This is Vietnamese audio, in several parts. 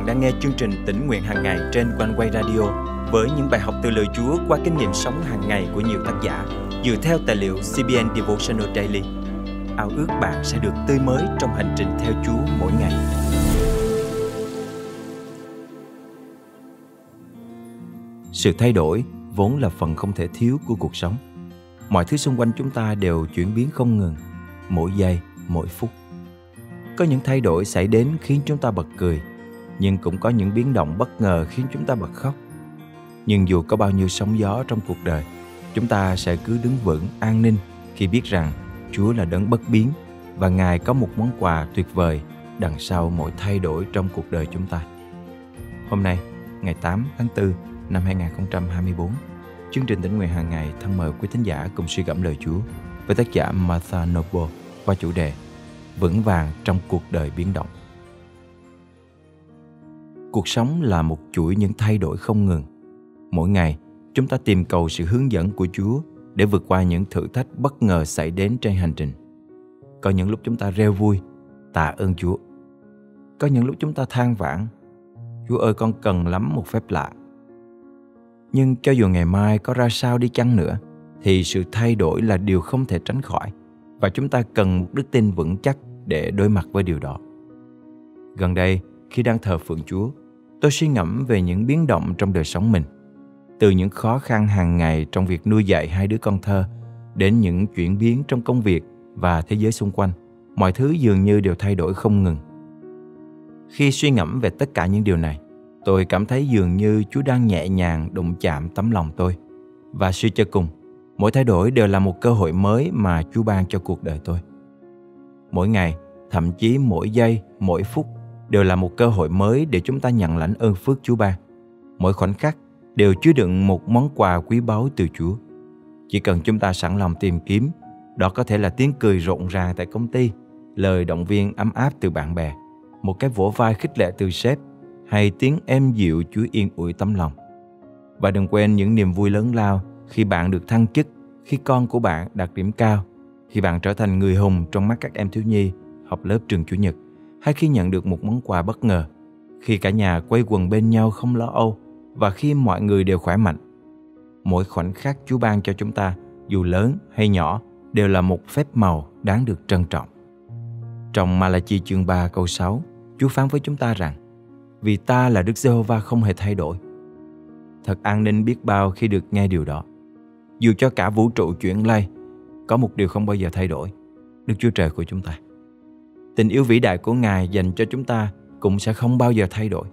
bạn đang nghe chương trình Tỉnh Nguyện Hàng Ngày trên OneWay Radio với những bài học từ lời Chúa qua kinh nghiệm sống hàng ngày của nhiều tác giả dựa theo tài liệu CBN Devotional Daily. Ao ước bạn sẽ được tươi mới trong hành trình theo Chúa mỗi ngày. Sự thay đổi vốn là phần không thể thiếu của cuộc sống. Mọi thứ xung quanh chúng ta đều chuyển biến không ngừng, mỗi giây, mỗi phút. Có những thay đổi xảy đến khiến chúng ta bật cười, nhưng cũng có những biến động bất ngờ khiến chúng ta bật khóc. Nhưng dù có bao nhiêu sóng gió trong cuộc đời, chúng ta sẽ cứ đứng vững an ninh khi biết rằng Chúa là đấng bất biến và Ngài có một món quà tuyệt vời đằng sau mỗi thay đổi trong cuộc đời chúng ta. Hôm nay, ngày 8 tháng 4 năm 2024, chương trình Tỉnh Nguyện Hàng Ngày thân mời quý thính giả cùng suy gẫm lời Chúa với tác giả Martha Noebel qua chủ đề Vững vàng trong cuộc đời biến động. Cuộc sống là một chuỗi những thay đổi không ngừng. Mỗi ngày, chúng ta tìm cầu sự hướng dẫn của Chúa để vượt qua những thử thách bất ngờ xảy đến trên hành trình. Có những lúc chúng ta reo vui, tạ ơn Chúa. Có những lúc chúng ta than vãn, Chúa ơi, con cần lắm một phép lạ. Nhưng cho dù ngày mai có ra sao đi chăng nữa, thì sự thay đổi là điều không thể tránh khỏi, và chúng ta cần một đức tin vững chắc để đối mặt với điều đó. Gần đây, khi đang thờ phượng Chúa, tôi suy ngẫm về những biến động trong đời sống mình. Từ những khó khăn hàng ngày trong việc nuôi dạy hai đứa con thơ, đến những chuyển biến trong công việc và thế giới xung quanh, mọi thứ dường như đều thay đổi không ngừng. Khi suy ngẫm về tất cả những điều này, tôi cảm thấy dường như Chúa đang nhẹ nhàng đụng chạm tấm lòng tôi. Và suy cho cùng, mỗi thay đổi đều là một cơ hội mới mà Chúa ban cho cuộc đời tôi. Mỗi ngày, thậm chí mỗi giây, mỗi phút đều là một cơ hội mới để chúng ta nhận lãnh ơn phước Chúa ban. Mỗi khoảnh khắc đều chứa đựng một món quà quý báu từ Chúa. Chỉ cần chúng ta sẵn lòng tìm kiếm, đó có thể là tiếng cười rộn ràng tại công ty, lời động viên ấm áp từ bạn bè, một cái vỗ vai khích lệ từ sếp, hay tiếng êm dịu Chúa yên ủi tấm lòng. Và đừng quên những niềm vui lớn lao khi bạn được thăng chức, khi con của bạn đạt điểm cao, khi bạn trở thành người hùng trong mắt các em thiếu nhi học lớp trường Chủ nhật, hay khi nhận được một món quà bất ngờ, khi cả nhà quây quần bên nhau không lo âu, và khi mọi người đều khỏe mạnh. Mỗi khoảnh khắc Chúa ban cho chúng ta, dù lớn hay nhỏ, đều là một phép màu đáng được trân trọng. Trong Malachi chương 3 câu 6, Chúa phán với chúng ta rằng: vì ta là Đức Giê-hô-va không hề thay đổi. Thật an ninh biết bao khi được nghe điều đó. Dù cho cả vũ trụ chuyển lay, có một điều không bao giờ thay đổi: Đức Chúa Trời của chúng ta. Tình yêu vĩ đại của Ngài dành cho chúng ta cũng sẽ không bao giờ thay đổi.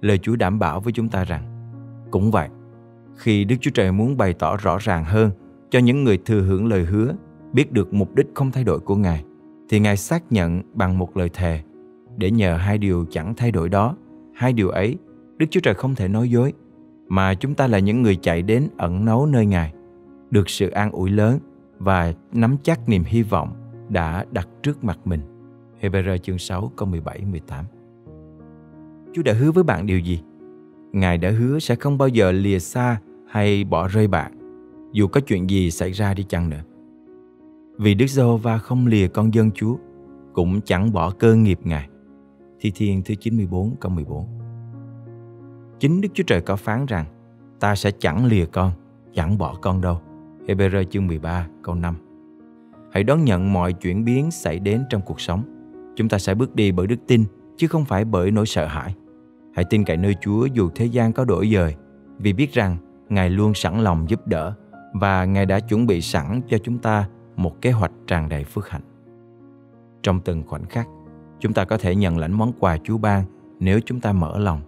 Lời Chúa đảm bảo với chúng ta rằng, cũng vậy, khi Đức Chúa Trời muốn bày tỏ rõ ràng hơn cho những người thừa hưởng lời hứa, biết được mục đích không thay đổi của Ngài, thì Ngài xác nhận bằng một lời thề, để nhờ hai điều chẳng thay đổi đó, hai điều ấy, Đức Chúa Trời không thể nói dối, mà chúng ta là những người chạy đến ẩn náu nơi Ngài, được sự an ủi lớn và nắm chắc niềm hy vọng đã đặt trước mặt mình. Hê-bơ-rơ chương 6 câu 17-18. Chúa đã hứa với bạn điều gì? Ngài đã hứa sẽ không bao giờ lìa xa hay bỏ rơi bạn, dù có chuyện gì xảy ra đi chăng nữa. Vì Đức Giê-hô-va không lìa con dân Chúa, cũng chẳng bỏ cơ nghiệp Ngài. Thi Thiên thứ 94 câu 14. Chính Đức Chúa Trời có phán rằng: ta sẽ chẳng lìa con, chẳng bỏ con đâu. Hê-bơ-rơ chương 13 câu 5. Hãy đón nhận mọi chuyển biến xảy đến trong cuộc sống. Chúng ta sẽ bước đi bởi đức tin, chứ không phải bởi nỗi sợ hãi. Hãy tin cậy nơi Chúa dù thế gian có đổi dời, vì biết rằng Ngài luôn sẵn lòng giúp đỡ, và Ngài đã chuẩn bị sẵn cho chúng ta một kế hoạch tràn đầy phước hạnh. Trong từng khoảnh khắc, chúng ta có thể nhận lãnh món quà Chúa ban nếu chúng ta mở lòng.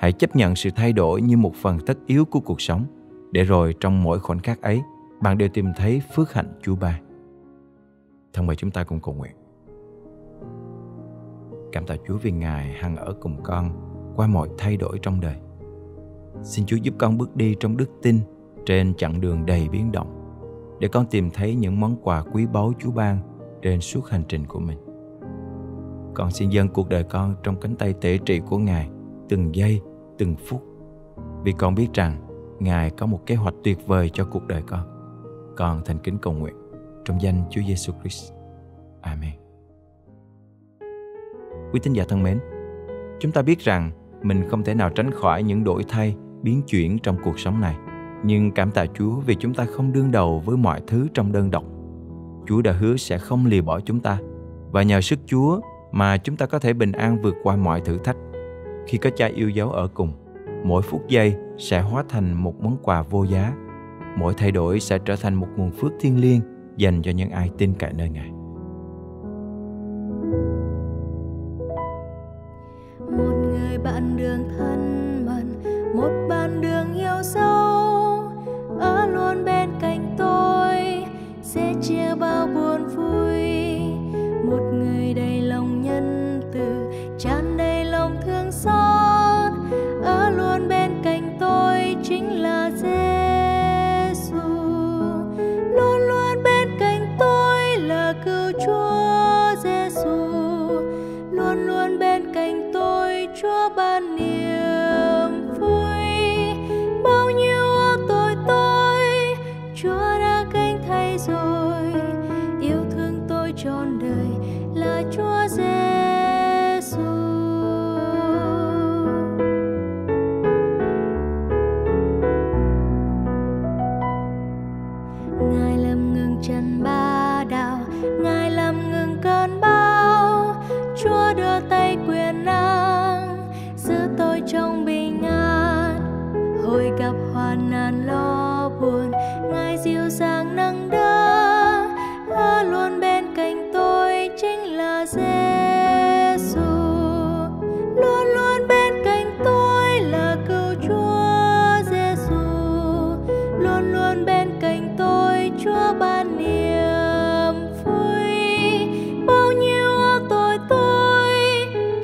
Hãy chấp nhận sự thay đổi như một phần tất yếu của cuộc sống, để rồi trong mỗi khoảnh khắc ấy, bạn đều tìm thấy phước hạnh Chúa ban. Thân mời chúng ta cùng cầu nguyện. Cảm tạ Chúa vì Ngài hằng ở cùng con qua mọi thay đổi trong đời. Xin Chúa giúp con bước đi trong đức tin trên chặng đường đầy biến động, để con tìm thấy những món quà quý báu Chúa ban trên suốt hành trình của mình. Con xin dâng cuộc đời con trong cánh tay tế trị của Ngài từng giây, từng phút, vì con biết rằng Ngài có một kế hoạch tuyệt vời cho cuộc đời con. Con thành kính cầu nguyện trong danh Chúa Giê-xu Christ. Amen. Quý thính giả thân mến, Chúng ta biết rằng mình không thể nào tránh khỏi những đổi thay, biến chuyển trong cuộc sống này. Nhưng cảm tạ Chúa vì chúng ta không đương đầu với mọi thứ trong đơn độc. Chúa đã hứa sẽ không lìa bỏ chúng ta, và nhờ sức Chúa mà chúng ta có thể bình an vượt qua mọi thử thách. Khi có Cha yêu dấu ở cùng, mỗi phút giây sẽ hóa thành một món quà vô giá. Mỗi thay đổi sẽ trở thành một nguồn phước thiêng liêng dành cho những ai tin cậy nơi Ngài. Một người bạn đường thân mật, một bạn đường yêu dấu, ở luôn bên cạnh tôi, sẽ chia bao buồn vui. Một người đầy lòng nhân từ, tràn đầy lòng thương xót, ở luôn bên cạnh tôi chính là Giê-xu. Luôn luôn bên cạnh tôi là Cứu Chúa Giê-xu. Luôn luôn bên cạnh tôi, Chúa ban niềm vui. Bao nhiêu tội tôi, Chúa đã gánh thay rồi. Yêu thương tôi trọn đời là Chúa Giê-xu. Ngài làm ngừng trần ba đạo, Ngài làm ngừng cơn bão. Chúa đưa tay quyền năng giữ tôi trong bình an. Hồi gặp hoàn nạn lo buồn, Ngài dịu dàng nâng đỡ. Ở luôn bên cạnh tôi chính là Giê-xu. Luôn luôn bên cạnh tôi là Cứu Chúa Giê-xu. Luôn luôn bên cạnh tôi, Chúa ban niềm vui. Bao nhiêu tội tôi,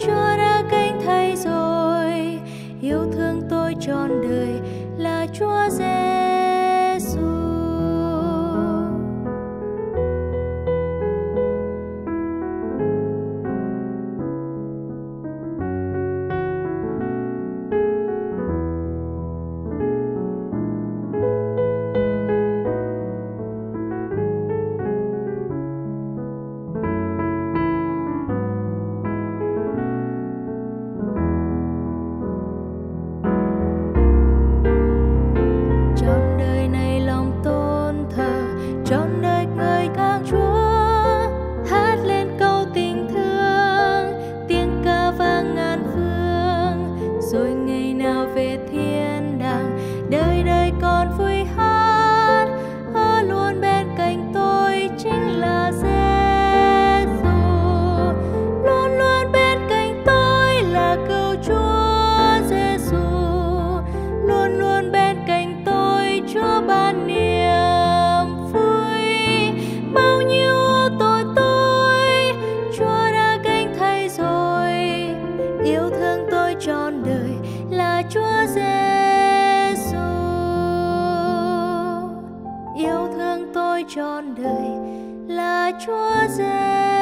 Chúa đã gánh thay rồi. Yêu thương tôi trọn đời là Chúa Giê-xu. Trọn đời là Chúa Giê-xu.